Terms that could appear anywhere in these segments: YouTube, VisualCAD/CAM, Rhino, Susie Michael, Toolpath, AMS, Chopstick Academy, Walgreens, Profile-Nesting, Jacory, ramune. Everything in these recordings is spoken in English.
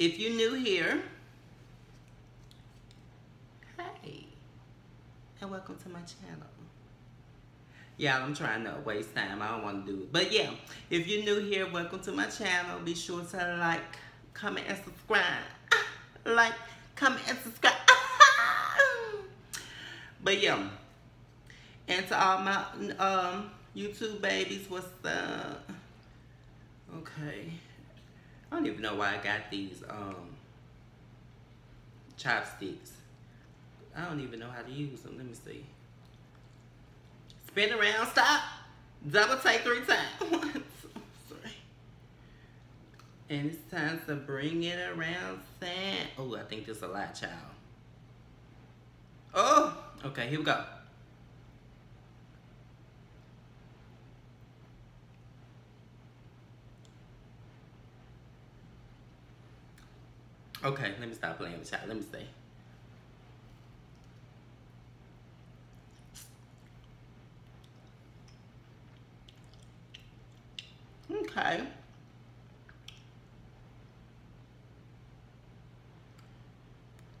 If you're new here, hey, and welcome to my channel. Yeah, I'm trying to waste time. I don't want to do it. But yeah, if you're new here, welcome to my channel. Be sure to like, comment, and subscribe. Like, comment, and subscribe. But yeah, and to all my YouTube babies, what's up? Okay. I don't even know why I got these chopsticks. I don't even know how to use them. Let me see. Spin around, stop, double take 3 times. Sorry. And it's time to bring it around, Sam. Oh, I think there's a lot, child. Oh, okay, here we go. Okay, let me stop playing with y'all. Let me stay. Okay.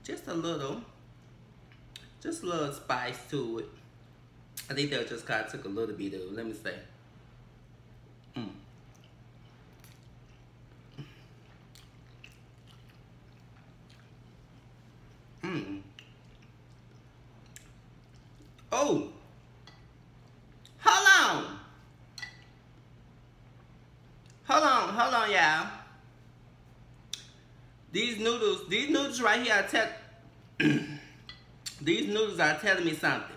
Just a little spice to it. I think that just kind of took a little bit of it. Let me stay. Oh, hold on, y'all. These noodles right here, these noodles are telling me something.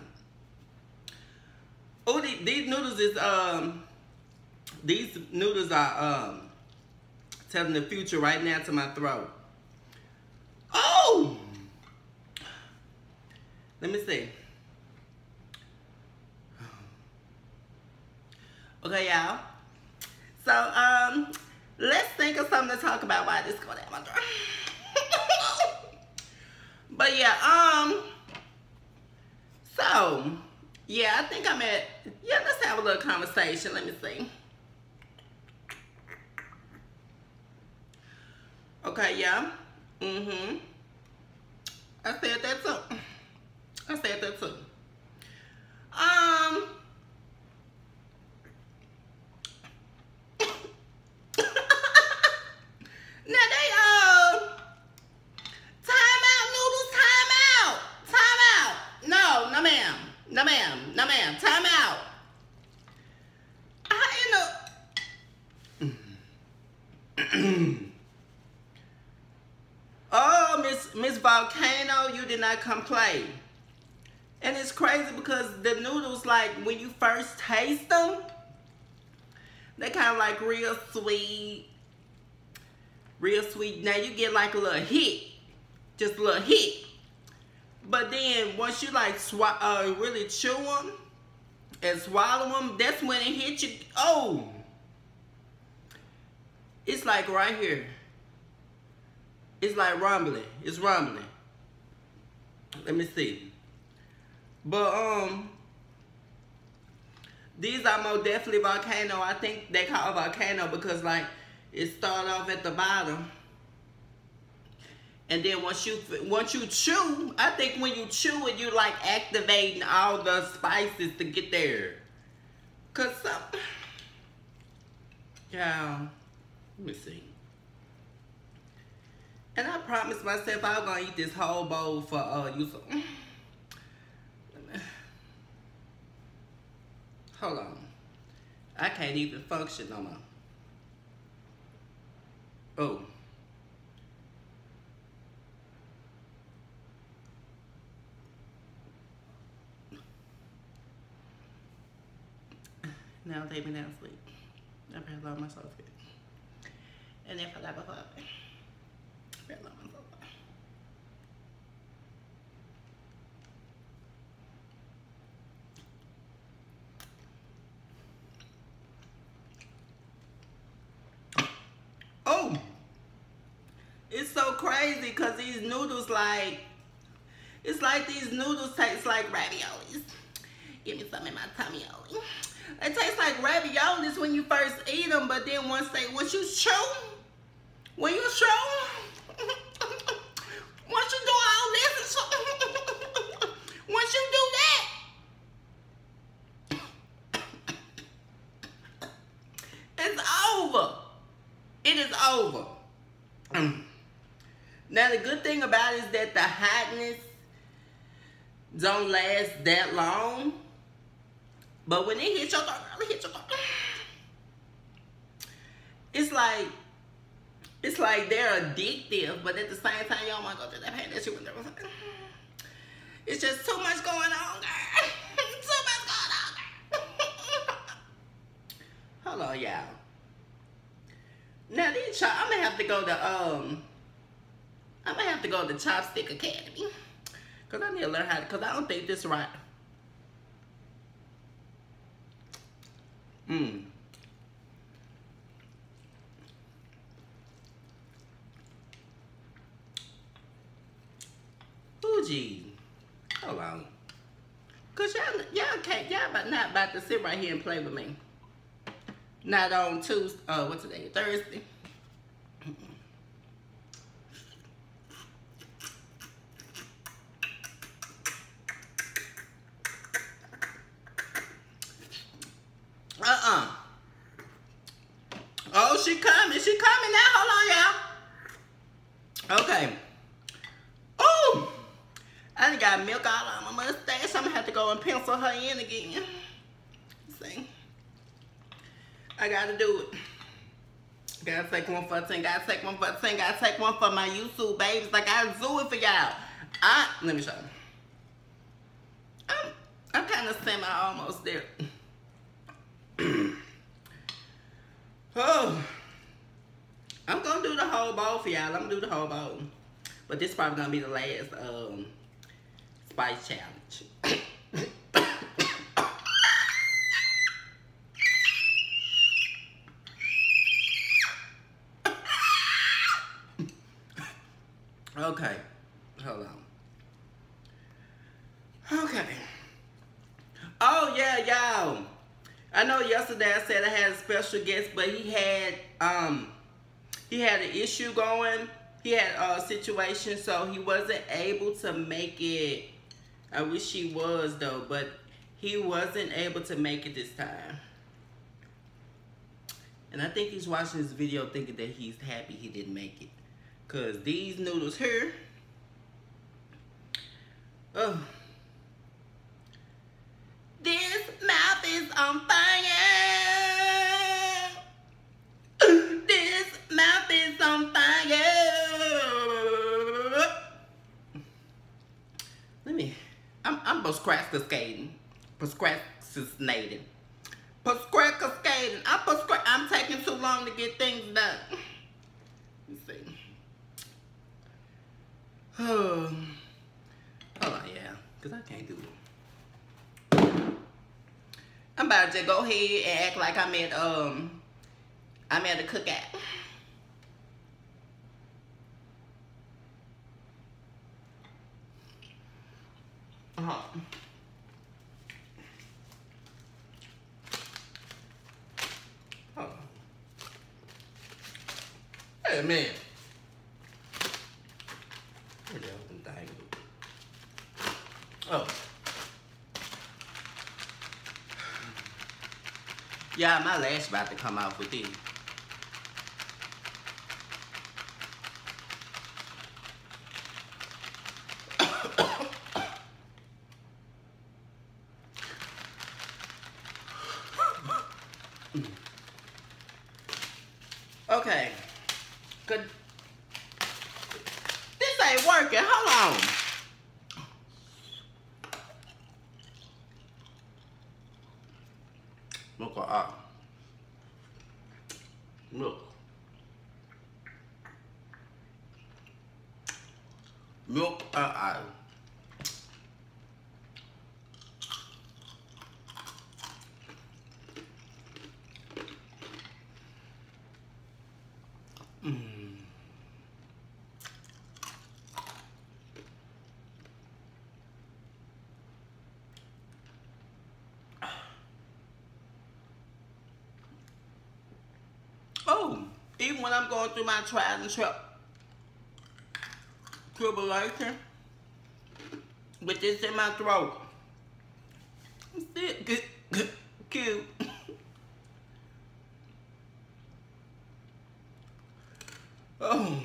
Oh, these noodles are telling the future right now to my throat. Oh, let me see. Okay, y'all. So, let's think of something to talk about while this going at my door. But yeah, so, yeah, I think let's have a little conversation. Let me see. Okay, yeah. I said that too. No ma'am, time out. Oh, Miss Volcano, you did not complain. And it's crazy because the noodles, like when you first taste them, they kind of like real sweet. Now you get like a little hit, just a little hit. But then once you like really chew them and swallow them, that's when it hits you. Oh, it's like right here. It's like rumbling. It's rumbling. Let me see. But these are most definitely volcano. I think they call it volcano because like it started off at the bottom. And then once you chew, I think when you chew it, you like activating all the spices to get there. Cause some, yeah. Let me see. And I promised myself I was gonna eat this whole bowl for you. So, hold on. I can't even function no more. Oh. Now they've been out of sleep. I barely love myself good. And if I got before, I barely love myself. Oh! It's so crazy because these noodles like, it's like these noodles taste like raviolis. Give me some in my tummy. It tastes like raviolis when you first eat them, but then once you chew, Now the good thing about it is that the hotness don't last that long. But when it hits your throat, it hits your throat. It's like they're addictive, but at the same time, y'all want to go through that pain that you would never. It's just too much going on, girl. Too much going on, girl. Hold on, y'all. Now these y'all, I'm gonna have to go to I'm gonna have to go to Chopstick Academy, cause I need to learn how to. Cause I don't think this right. Gee, hold on, cause y'all about to sit right here and play with me. Not on Tuesday. What's today? Thursday. Oh, she coming. She coming now. Hold on, y'all. Okay. I got milk all on my mustache, so I'm gonna have to go and pencil her in again. See, I gotta do it. Gotta take one for a thing, gotta take one for a thing, gotta take one for my YouTube babies. I gotta do it for y'all. Let me show you. I'm kind of semi almost there. Oh, I'm gonna do the whole bowl for y'all. I'm gonna do the whole bowl, but this is probably gonna be the last. Spice challenge. Okay, hold on. Okay. Oh yeah, y'all. I know yesterday I said I had a special guest, but he had an issue going. He had a situation, so he wasn't able to make it. I wish he was though, but he wasn't able to make it this time. And I think he's watching this video thinking that he's happy he didn't make it. Cause these noodles here, oh, this mouth is on fire. This mouth is on fire. Let me. I'm procrastinating. I'm taking too long to get things done. Let's see. Oh, yeah, because I can't do it. I'm about to just go ahead and act like I'm at a cookout. Oh. Hey man. Oh. Yeah, my lash about to come off with this. Okay, good. This ain't working. Hold on. Look up. Look. Look up. Even when I'm going through my trials and tribulation, with this in my throat, I'm still good, cute. Oh,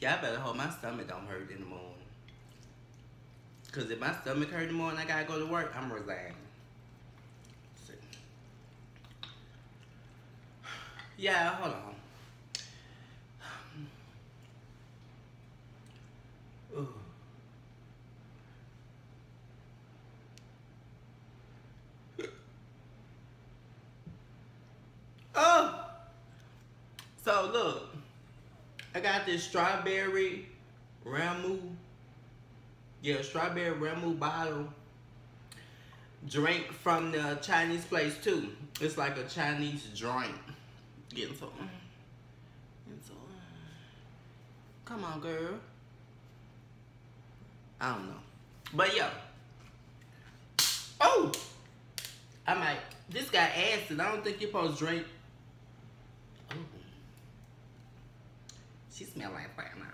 Y'all better hope my stomach don't hurt in the morning. Because if my stomach hurt in the morning, I gotta go to work, I'm resigning. Yeah, hold on. Ooh. Oh! So look, I got this strawberry ramune. Yeah, strawberry ramune bottle drink from the Chinese place too. It's like a Chinese drink. Getting so, come on, girl. I don't know, but yo, oh, I'm like, this got acid. I don't think you're supposed to drink. Oh. She smell like fire now.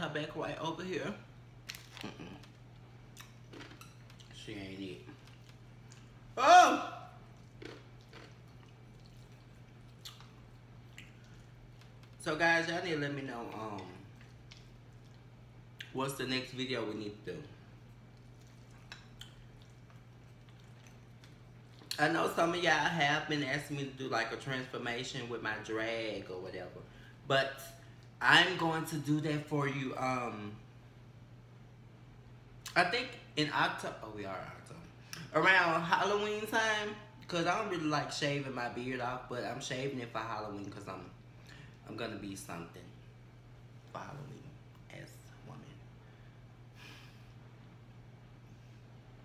Her back right over here. She ain't eat. Oh! So guys, y'all need to let me know what's the next video we need to do. I know some of y'all have been asking me to do like a transformation with my drag or whatever, but I'm going to do that for you. I think in October, oh, we are October, around Halloween time, because I don't really like shaving my beard off, but I'm shaving it for Halloween because I'm gonna be something for Halloween as a woman.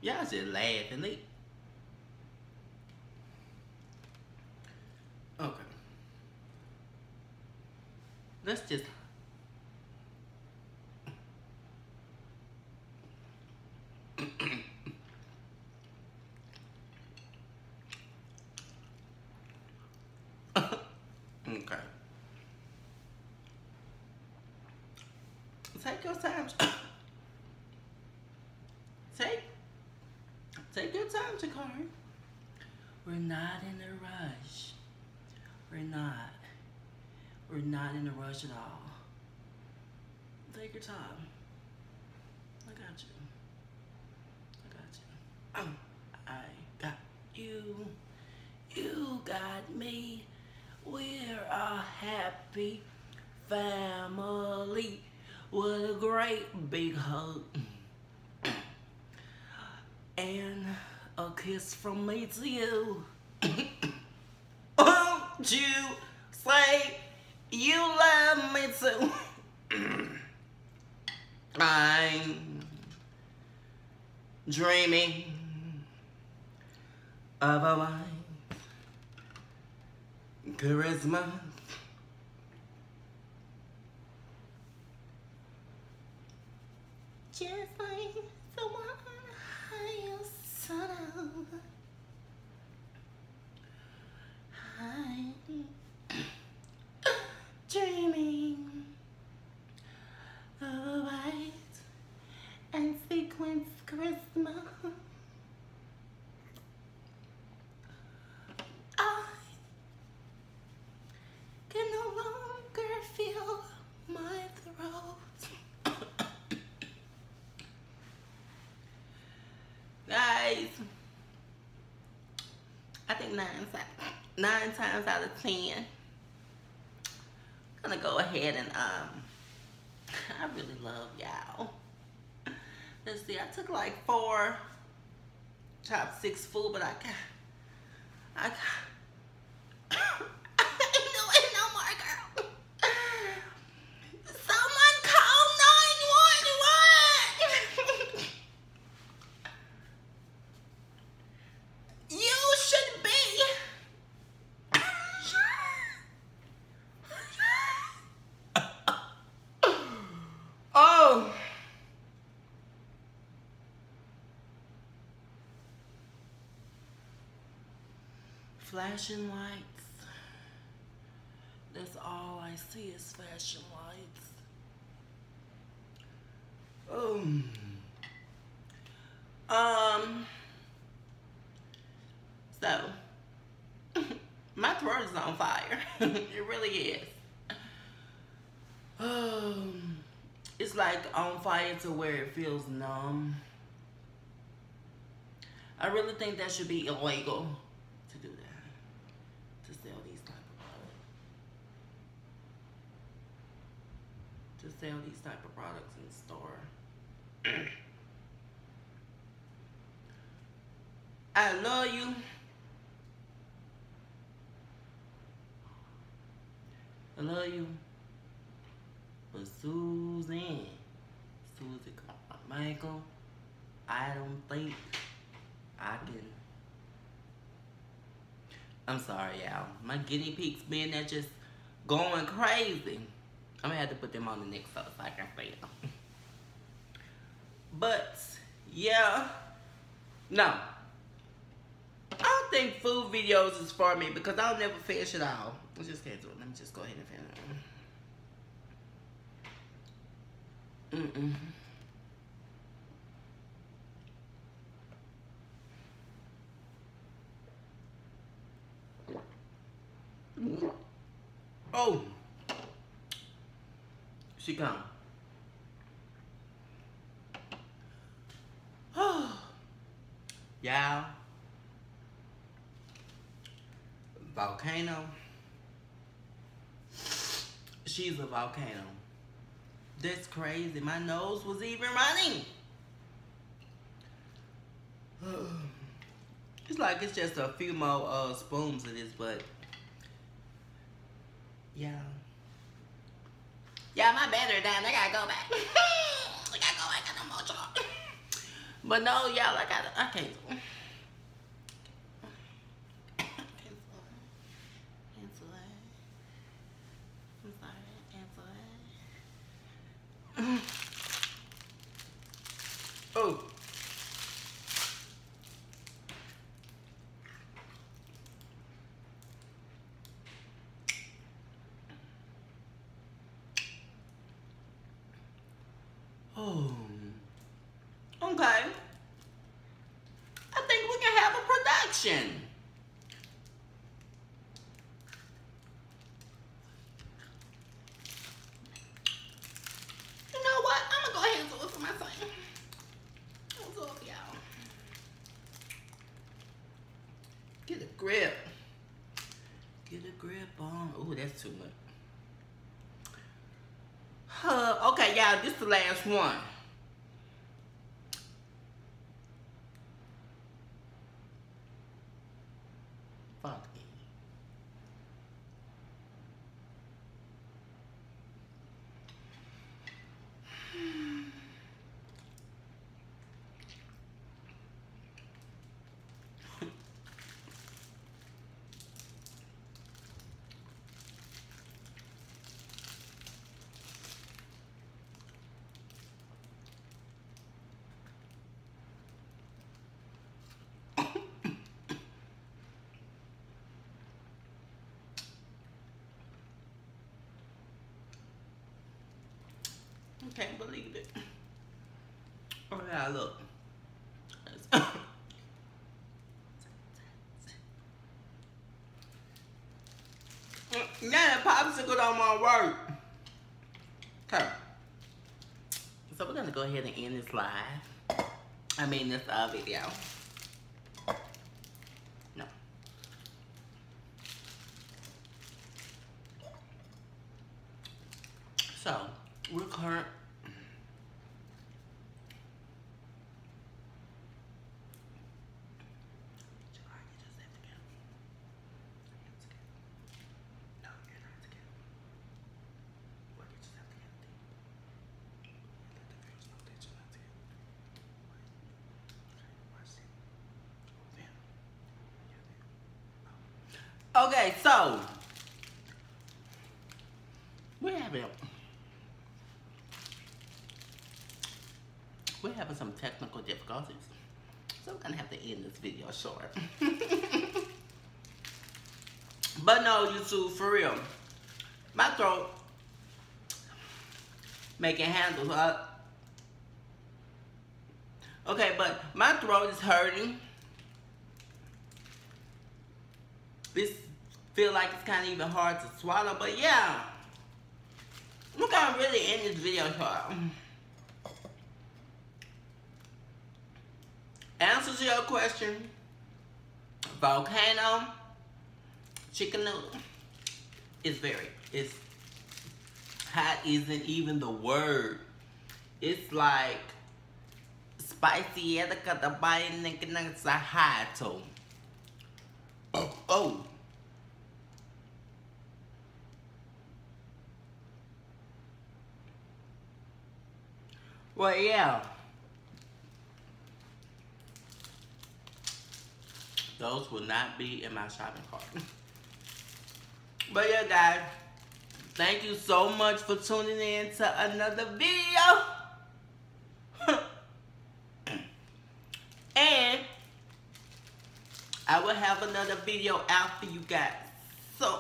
Y'all just laughing, like. Okay. Let's just... Okay. Take your time. Take your time, Jacory. We're not in a rush. We're not in a rush at all. Take your time. I got you. I got you. You got me. We're a happy family with a great big hug. And a kiss from me to you. Won't you say you love me too? I'm dreaming of a life, charisma, just like the one I used to love. Dreaming of a white and sequence Christmas. I can no longer feel my throat. Guys, I think nine times out of 10, I'm gonna go ahead and I really love y'all. Let's see, I took like 4 Chopsticks food, but I do it no more, girl. Someone call 911. You should be. flashing lights. That's all I see is flashing lights. So my throat is on fire. It really is. It's like on fire to where it feels numb. I really think that should be illegal to do that, to sell these type of products. To sell these type of products in the store. I love you. I love you. But Susie Michael, I don't think I can. I'm sorry, y'all. My guinea pigs, man, that just going crazy. I'm gonna have to put them on the next up so I can say them. But yeah, no. I don't think food videos is for me because I'll never finish it all. I just can't do it. Let me just go ahead and finish it. Oh, she come. Y'all, volcano. She's a volcano. That's crazy. My nose was even running. It's like it's just a few more spoons of this, but yeah. Yeah, my battery down. I gotta go back. I gotta go back. I got no more charge. But no, y'all, I can't. Okay, I think we can have a production. You know what? I'm gonna go ahead and do it for my son. I'm gonna do it for y'all. Get a grip. Get a grip on. Oh, that's too much. Okay, y'all, this is the last one. Can't believe it. Oh yeah, look. Now that popsicle don't want to work. Okay. So we're gonna go ahead and end this live. this video. Okay, so we're having some technical difficulties, so we're gonna have to end this video short. But no, YouTube, for real. My throat making handles up. Okay, but my throat is hurting. This feel like it's kind of even hard to swallow, but yeah. We're gonna really end this video, y'all. Answer to your question. Volcano chicken noodle is very, it's hot isn't even the word. It's like spicy at the body nigga. Oh. Well, yeah. Those will not be in my shopping cart. But yeah, guys. Thank you so much for tuning in to another video. And I will have another video out for you guys. So,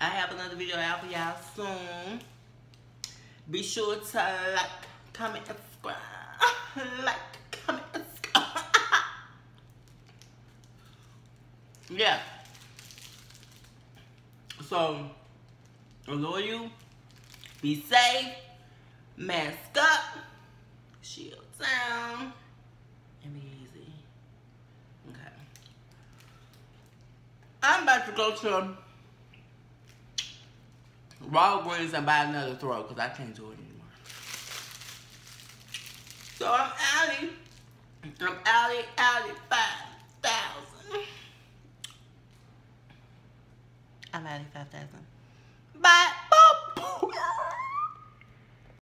I have another video out for y'all soon. Be sure to like, comment, and subscribe. Like, comment, and subscribe. Yeah. So, adore you. Be safe. Mask up. Shield down. And be easy. Okay. I'm about to go to Walgreens and buy another throw because I can't do it anymore. So I'm outie. I'm outie 5,000. I'm outie 5,000.